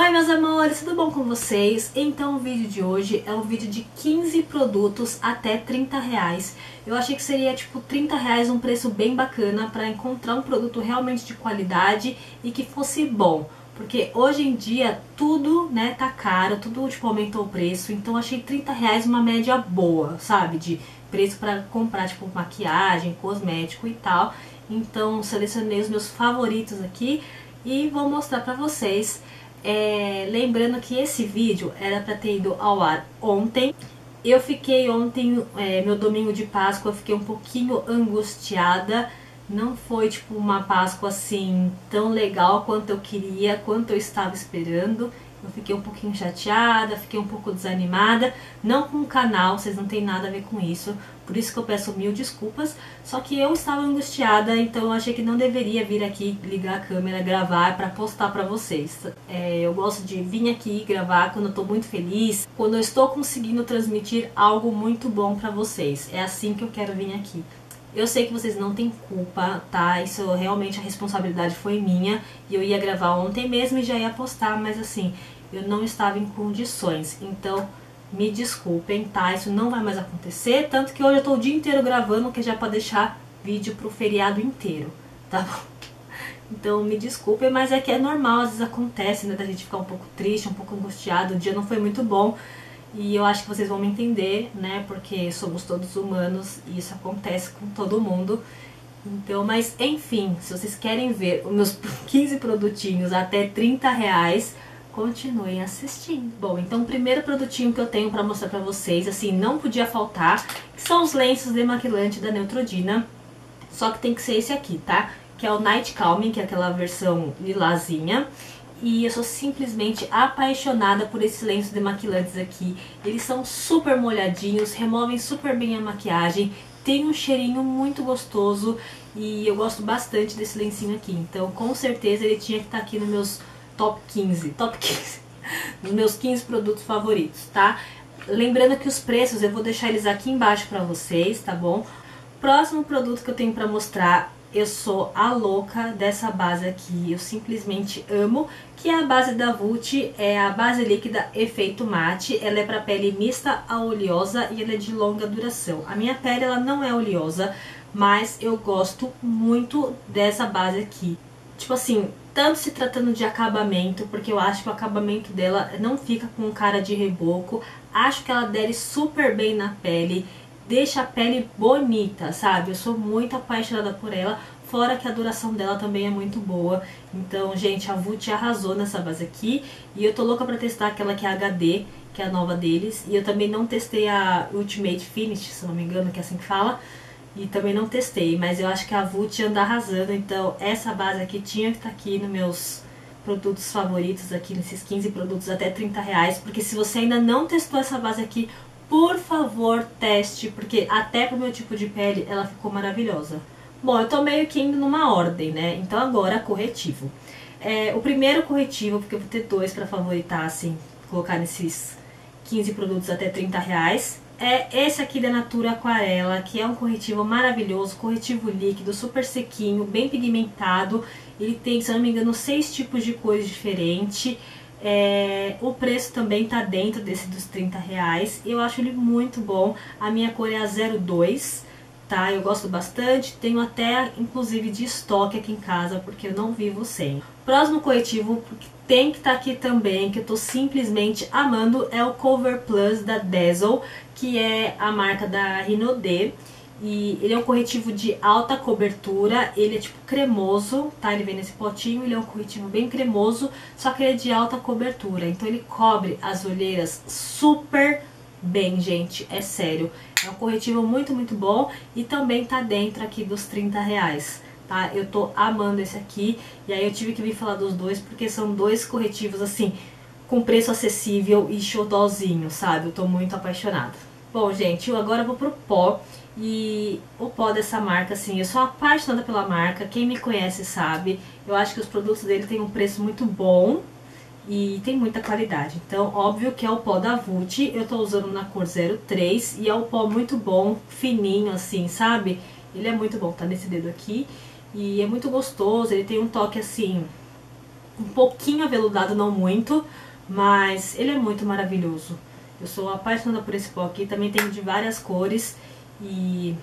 Oi meus amores, tudo bom com vocês? Então o vídeo de hoje é um vídeo de 15 produtos até 30 reais. Eu achei que seria tipo 30 reais um preço bem bacana para encontrar um produto realmente de qualidade e que fosse bom. Porque hoje em dia tudo, né, tá caro, tudo tipo aumentou o preço, então achei 30 reais uma média boa, sabe? De preço para comprar tipo maquiagem, cosmético e tal. Então selecionei os meus favoritos aqui e vou mostrar pra vocês. Lembrando que esse vídeo era pra ter ido ao ar ontem. Eu fiquei ontem, meu domingo de Páscoa, eu fiquei um pouquinho angustiada. Não foi tipo uma Páscoa assim tão legal quanto eu queria, quanto eu estava esperando. Eu fiquei um pouquinho chateada, fiquei um pouco desanimada. Não com o canal, vocês não tem nada a ver com isso. Por isso que eu peço mil desculpas. Só que eu estava angustiada, então eu achei que não deveria vir aqui ligar a câmera, gravar pra postar pra vocês. Eu gosto de vir aqui gravar quando eu tô muito feliz, quando eu estou conseguindo transmitir algo muito bom pra vocês. É assim que eu quero vir aqui. Eu sei que vocês não têm culpa, tá? Isso realmente a responsabilidade foi minha. E eu ia gravar ontem mesmo e já ia postar, mas assim, eu não estava em condições. Então, me desculpem, tá? Isso não vai mais acontecer. Tanto que hoje eu tô o dia inteiro gravando, que já é pra deixar vídeo pro feriado inteiro, tá bom? Então, me desculpem, mas é que é normal, às vezes acontece, né? Da gente ficar um pouco triste, um pouco angustiado. O dia não foi muito bom. E eu acho que vocês vão me entender, né, porque somos todos humanos e isso acontece com todo mundo. Então, mas enfim, se vocês querem ver os meus 15 produtinhos até 30 reais, continuem assistindo. Bom, então o primeiro produtinho que eu tenho pra mostrar pra vocês, assim, não podia faltar, que são os lenços demaquilante da Neutrogena. Só que tem que ser esse aqui, tá? Que é o Night Calming, que é aquela versão lilazinha. E eu sou simplesmente apaixonada por esses lenços demaquilantes aqui. Eles são super molhadinhos, removem super bem a maquiagem, tem um cheirinho muito gostoso e eu gosto bastante desse lencinho aqui. Então, com certeza, ele tinha que estar aqui nos meus top 15, nos meus 15 produtos favoritos, tá? Lembrando que os preços, eu vou deixar eles aqui embaixo pra vocês, tá bom? Próximo produto que eu tenho pra mostrar... Eu sou a louca dessa base aqui, eu simplesmente amo, que é a base da Vult, é a base líquida efeito mate. Ela é para pele mista a oleosa e ela é de longa duração. A minha pele ela não é oleosa, mas eu gosto muito dessa base aqui. Tipo assim, tanto se tratando de acabamento, porque eu acho que o acabamento dela não fica com cara de reboco. Acho que ela adere super bem na pele. Deixa a pele bonita, sabe? Eu sou muito apaixonada por ela, fora que a duração dela também é muito boa. Então, gente, a Vult arrasou nessa base aqui. E eu tô louca pra testar aquela que é HD, que é a nova deles. E eu também não testei a Ultimate Finish, se não me engano, que é assim que fala. E também não testei, mas eu acho que a Vult anda arrasando. Então, essa base aqui tinha que estar aqui nos meus produtos favoritos, aqui nesses 15 produtos até 30 reais. Porque se você ainda não testou essa base aqui... Por favor, teste, porque até pro meu tipo de pele ela ficou maravilhosa. Bom, eu tô meio que indo numa ordem, né? Então agora, corretivo. O primeiro corretivo, porque eu vou ter dois pra favoritar, assim, colocar nesses 15 produtos até 30 reais, é esse aqui da Natura Aquarela, que é um corretivo maravilhoso, corretivo líquido, super sequinho, bem pigmentado. Ele tem, se eu não me engano, 6 tipos de cores diferentes. O preço também tá dentro desse dos 30 reais. Eu acho ele muito bom. A minha cor é a 02, tá? Eu gosto bastante. Tenho até, inclusive, de estoque aqui em casa, porque eu não vivo sem. Próximo corretivo que tem que tá aqui também, que eu tô simplesmente amando, é o Cover Plus da Dazzle, que é a marca da Rino. E ele é um corretivo de alta cobertura, ele é tipo cremoso, tá? Ele vem nesse potinho, ele é um corretivo bem cremoso, só que ele é de alta cobertura. Então ele cobre as olheiras super bem, gente, é sério. É um corretivo muito, muito bom e também tá dentro aqui dos 30 reais, tá? Eu tô amando esse aqui e aí eu tive que vir falar dos dois porque são dois corretivos, assim, com preço acessível e xodózinho, sabe? Eu tô muito apaixonada. Bom, gente, eu agora vou pro pó. E o pó dessa marca, assim, eu sou apaixonada pela marca, quem me conhece sabe. Eu acho que os produtos dele tem um preço muito bom e tem muita qualidade. Então, óbvio que é o pó da Vult, eu tô usando na cor 03 e é um pó muito bom, fininho assim, sabe? Ele é muito bom, tá nesse dedo aqui e é muito gostoso, ele tem um toque assim... um pouquinho aveludado, não muito, mas ele é muito maravilhoso. Eu sou apaixonada por esse pó aqui, também tenho de várias cores e...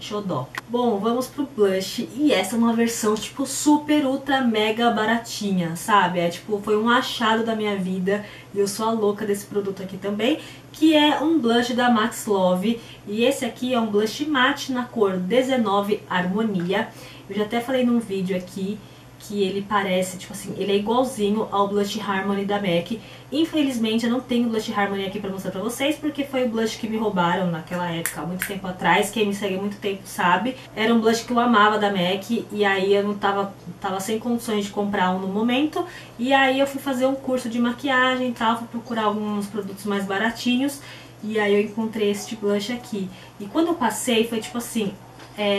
xodó. Bom, vamos pro blush, e essa é uma versão tipo super, ultra, mega baratinha, sabe? É tipo, foi um achado da minha vida, e eu sou a louca desse produto aqui também, que é um blush da Max Love, e esse aqui é um blush matte na cor 19 Harmonia. Eu já até falei num vídeo aqui que ele parece, tipo assim, ele é igualzinho ao Blush Harmony da MAC. Infelizmente eu não tenho Blush Harmony aqui pra mostrar pra vocês, porque foi o blush que me roubaram naquela época, há muito tempo atrás. Quem me segue há muito tempo sabe. Era um blush que eu amava da MAC, e aí eu não tava sem condições de comprar um no momento. E aí eu fui fazer um curso de maquiagem e tal, fui procurar alguns produtos mais baratinhos, e aí eu encontrei este blush aqui. E quando eu passei, foi tipo assim...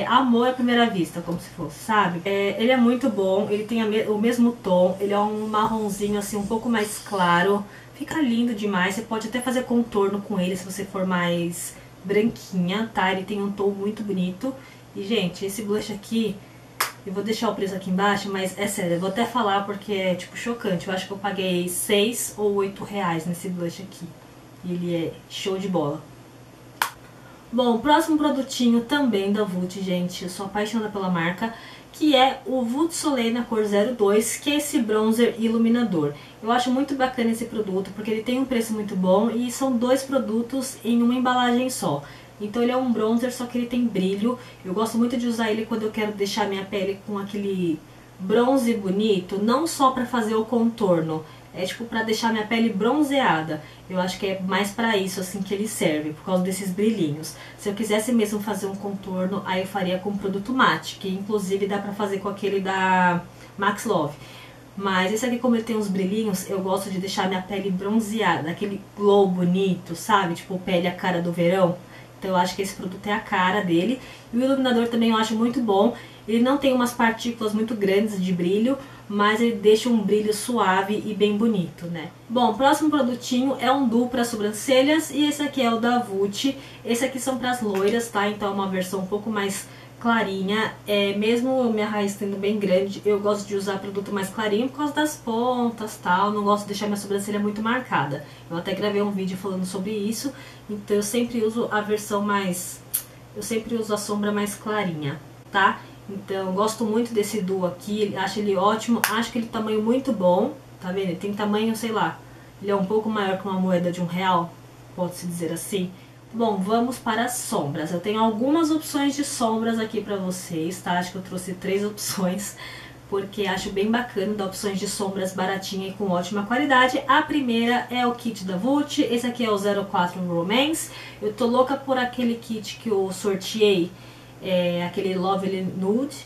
amor à primeira vista, como se fosse, sabe? Ele é muito bom, ele tem o mesmo tom, ele é um marronzinho assim um pouco mais claro. Fica lindo demais, você pode até fazer contorno com ele se você for mais branquinha, tá? Ele tem um tom muito bonito. E, gente, esse blush aqui, eu vou deixar o preço aqui embaixo, mas é sério, eu vou até falar porque é, tipo, chocante. Eu acho que eu paguei 6 ou 8 reais nesse blush aqui. Ele é show de bola. Bom, o próximo produtinho também da Vult, gente, eu sou apaixonada pela marca, que é o Vult Soleil na cor 02, que é esse bronzer iluminador. Eu acho muito bacana esse produto, porque ele tem um preço muito bom e são dois produtos em uma embalagem só. Então ele é um bronzer, só que ele tem brilho. Eu gosto muito de usar ele quando eu quero deixar minha pele com aquele bronze bonito, não só pra fazer o contorno. É tipo pra deixar minha pele bronzeada. Eu acho que é mais pra isso, assim, que ele serve, por causa desses brilhinhos. Se eu quisesse mesmo fazer um contorno, aí eu faria com produto matte, que inclusive dá pra fazer com aquele da Max Love. Mas esse aqui, como ele tem uns brilhinhos, eu gosto de deixar minha pele bronzeada, aquele glow bonito, sabe? Tipo, pele a cara do verão. Então eu acho que esse produto é a cara dele. E o iluminador também eu acho muito bom. Ele não tem umas partículas muito grandes de brilho, mas ele deixa um brilho suave e bem bonito, né? Bom, o próximo produtinho é um duo para sobrancelhas, e esse aqui é o da Vult. Esse aqui são para as loiras, tá? Então é uma versão um pouco mais clarinha. Mesmo minha raiz tendo bem grande, eu gosto de usar produto mais clarinho por causa das pontas, tal. Não gosto de deixar minha sobrancelha muito marcada. Eu até gravei um vídeo falando sobre isso, então eu sempre uso a versão mais... eu sempre uso a sombra mais clarinha, tá? Então, gosto muito desse duo aqui, acho ele ótimo, acho que ele é um tamanho muito bom, tá vendo? Ele tem tamanho, sei lá, ele é um pouco maior que uma moeda de R$1, pode-se dizer assim. Bom, vamos para as sombras. Eu tenho algumas opções de sombras aqui pra vocês, tá? Acho que eu trouxe 3 opções, porque acho bem bacana dar opções de sombras baratinha e com ótima qualidade. A primeira é o kit da Vult, esse aqui é o 04 Romance. Eu tô louca por aquele kit que eu sorteei, aquele Lovely Nude,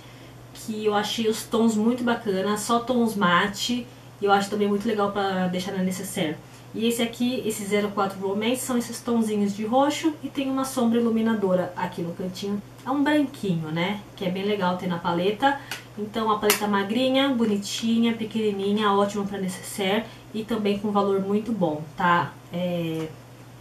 que eu achei os tons muito bacanas, só tons matte, e eu acho também muito legal pra deixar na necessaire. E esse aqui, esse 04 Romance, são esses tonzinhos de roxo, e tem uma sombra iluminadora aqui no cantinho. É um branquinho, né, que é bem legal ter na paleta. Então a paleta magrinha, bonitinha, pequenininha, ótima pra necessaire, e também com valor muito bom, tá?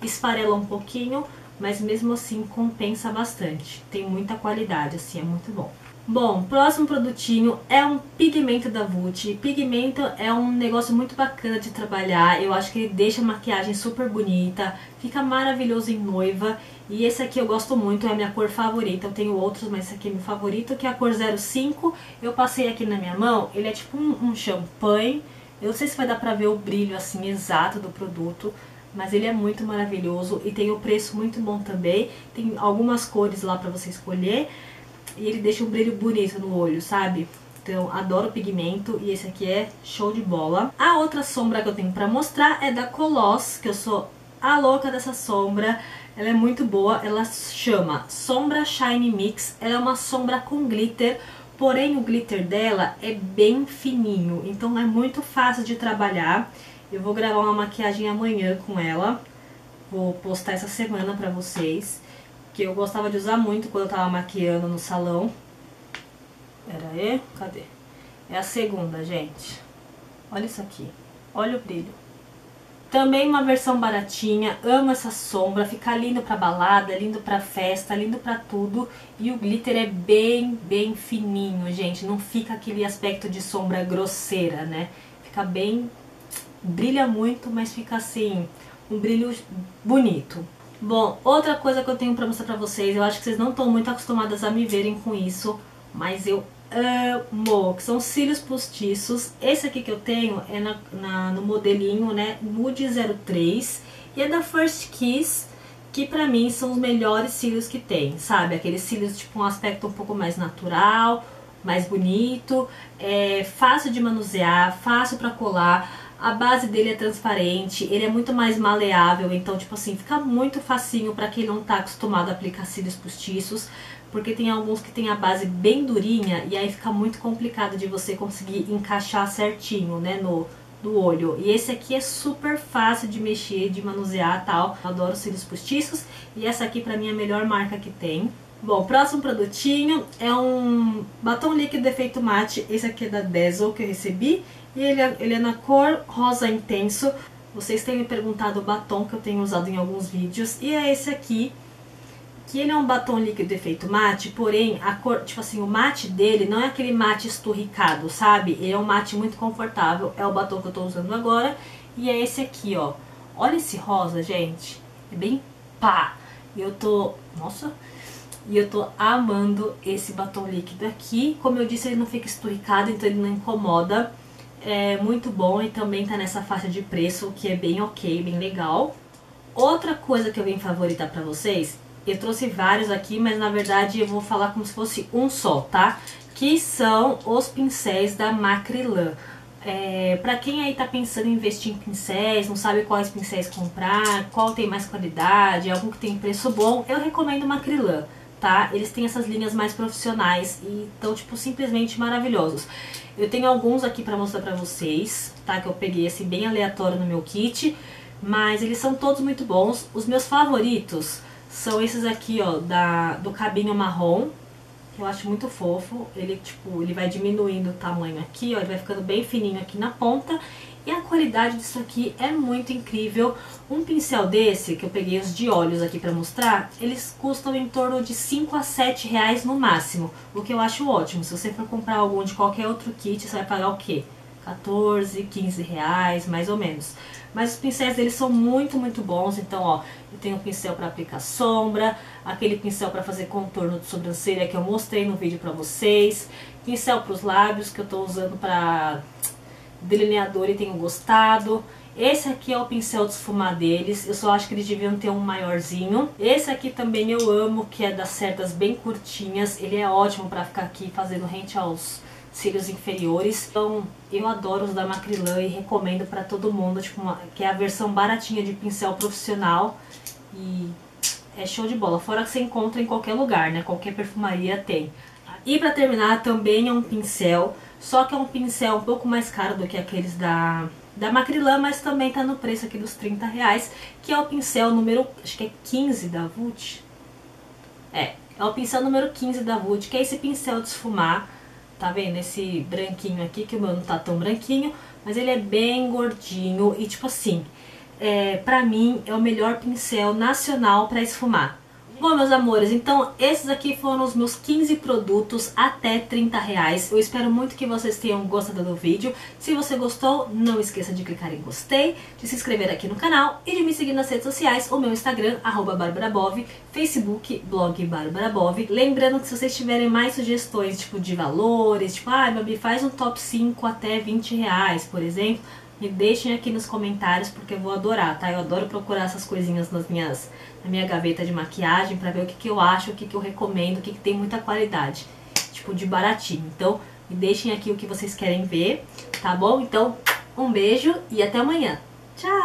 Esfarela um pouquinho, mas mesmo assim compensa bastante, tem muita qualidade, assim, é muito bom. Bom, próximo produtinho é um pigmento da Vult. Pigmento é um negócio muito bacana de trabalhar, eu acho que ele deixa a maquiagem super bonita, fica maravilhoso em noiva. E esse aqui eu gosto muito, é a minha cor favorita, eu tenho outros, mas esse aqui é meu favorito, que é a cor 05. Eu passei aqui na minha mão, ele é tipo um champanhe, eu não sei se vai dar pra ver o brilho, assim, exato do produto, mas ele é muito maravilhoso e tem um preço muito bom também. Tem algumas cores lá pra você escolher. E ele deixa um brilho bonito no olho, sabe? Então, adoro o pigmento e esse aqui é show de bola. A outra sombra que eu tenho pra mostrar é da Koloss, que eu sou a louca dessa sombra. Ela é muito boa, ela chama Sombra Shine Mix. Ela é uma sombra com glitter, porém o glitter dela é bem fininho. Então, é muito fácil de trabalhar. Eu vou gravar uma maquiagem amanhã com ela, vou postar essa semana pra vocês, que eu gostava de usar muito quando eu tava maquiando no salão. Pera aí, cadê? É a segunda, gente. Olha isso aqui, olha o brilho. Também uma versão baratinha, amo essa sombra, fica lindo pra balada, lindo pra festa, lindo pra tudo. E o glitter é bem fininho, gente, não fica aquele aspecto de sombra grosseira, né? Fica bem, brilha muito, mas fica assim, um brilho bonito. Bom, outra coisa que eu tenho pra mostrar pra vocês, eu acho que vocês não estão muito acostumadas a me verem com isso, mas eu amo, que são cílios postiços. Esse aqui que eu tenho é no modelinho, né, Nude 03, e é da First Kiss, que pra mim são os melhores cílios que tem, sabe? Aqueles cílios tipo um aspecto um pouco mais natural, mais bonito, é fácil de manusear, fácil pra colar. A base dele é transparente, ele é muito mais maleável, então tipo assim, fica muito facinho pra quem não tá acostumado a aplicar cílios postiços, porque tem alguns que tem a base bem durinha e aí fica muito complicado de você conseguir encaixar certinho, né, no olho. E esse aqui é super fácil de mexer, de manusear e tal. Eu adoro cílios postiços e essa aqui pra mim é a melhor marca que tem. Bom, próximo produtinho é um batom líquido efeito mate, esse aqui é da Dazzle que eu recebi. E ele é na cor rosa intenso. Vocês têm me perguntado o batom que eu tenho usado em alguns vídeos. E é esse aqui, que ele é um batom líquido efeito mate, porém, a cor, tipo assim, o mate dele não é aquele mate esturricado, sabe? Ele é um mate muito confortável, é o batom que eu tô usando agora. E é esse aqui, ó. Olha esse rosa, gente. É bem pá. E eu tô... Nossa... E eu tô amando esse batom líquido aqui. Como eu disse, ele não fica esturricado, então ele não incomoda. É muito bom e também tá nessa faixa de preço, que é bem ok, bem legal. Outra coisa que eu vim favoritar pra vocês, eu trouxe vários aqui, mas na verdade eu vou falar como se fosse um só, tá? Que são os pincéis da Macrilan. Pra quem aí tá pensando em investir em pincéis, não sabe quais pincéis comprar, qual tem mais qualidade, algum que tem preço bom, eu recomendo Macrilan, tá? Eles têm essas linhas mais profissionais e estão, tipo, simplesmente maravilhosos. Eu tenho alguns aqui pra mostrar pra vocês, tá? Que eu peguei, assim, bem aleatório no meu kit. Mas eles são todos muito bons. Os meus favoritos são esses aqui, ó, do cabinho marrom. Que eu acho muito fofo. Ele, tipo, ele vai diminuindo o tamanho aqui, ó. Ele vai ficando bem fininho aqui na ponta. E a qualidade disso aqui é muito incrível. Um pincel desse, que eu peguei os de olhos aqui pra mostrar, eles custam em torno de 5 a 7 reais no máximo, o que eu acho ótimo. Se você for comprar algum de qualquer outro kit, você vai pagar o quê? 14, 15 reais, mais ou menos. Mas os pincéis deles são muito bons. Então, ó, eu tenho um pincel pra aplicar sombra, aquele pincel pra fazer contorno de sobrancelha que eu mostrei no vídeo pra vocês, pincel pros lábios que eu tô usando pra... delineador e tenho gostado. Esse aqui é o pincel desfumar deles, eu só acho que eles deviam ter um maiorzinho. Esse aqui também eu amo, que é das cerdas bem curtinhas, ele é ótimo pra ficar aqui fazendo rente aos cílios inferiores. Então eu adoro os da Macrilan e recomendo pra todo mundo, tipo, que é a versão baratinha de pincel profissional e é show de bola, fora que você encontra em qualquer lugar, né, qualquer perfumaria tem. E pra terminar, também é um pincel, só que é um pincel um pouco mais caro do que aqueles da Macrilan, mas também tá no preço aqui dos 30 reais, que é o pincel número, acho que é 15 da Vult. É o pincel número 15 da Vult, que é esse pincel de esfumar, tá vendo? Esse branquinho aqui, que o meu não tá tão branquinho, mas ele é bem gordinho e tipo assim, pra mim é o melhor pincel nacional pra esfumar. Bom, meus amores, então esses aqui foram os meus 15 produtos até 30 reais. Eu espero muito que vocês tenham gostado do vídeo. Se você gostou, não esqueça de clicar em gostei, de se inscrever aqui no canal e de me seguir nas redes sociais, o meu Instagram, @BárbaraBovi, Facebook, blog Bárbara Bovi. Lembrando que se vocês tiverem mais sugestões, tipo, de valores, tipo, ah, Babi, faz um top 5 até 20 reais, por exemplo, me deixem aqui nos comentários porque eu vou adorar, tá? Eu adoro procurar essas coisinhas na minha gaveta de maquiagem pra ver o que, que eu acho, o que, que eu recomendo, o que, que tem muita qualidade, tipo de baratinho. Então, me deixem aqui o que vocês querem ver, tá bom? Então, um beijo e até amanhã. Tchau!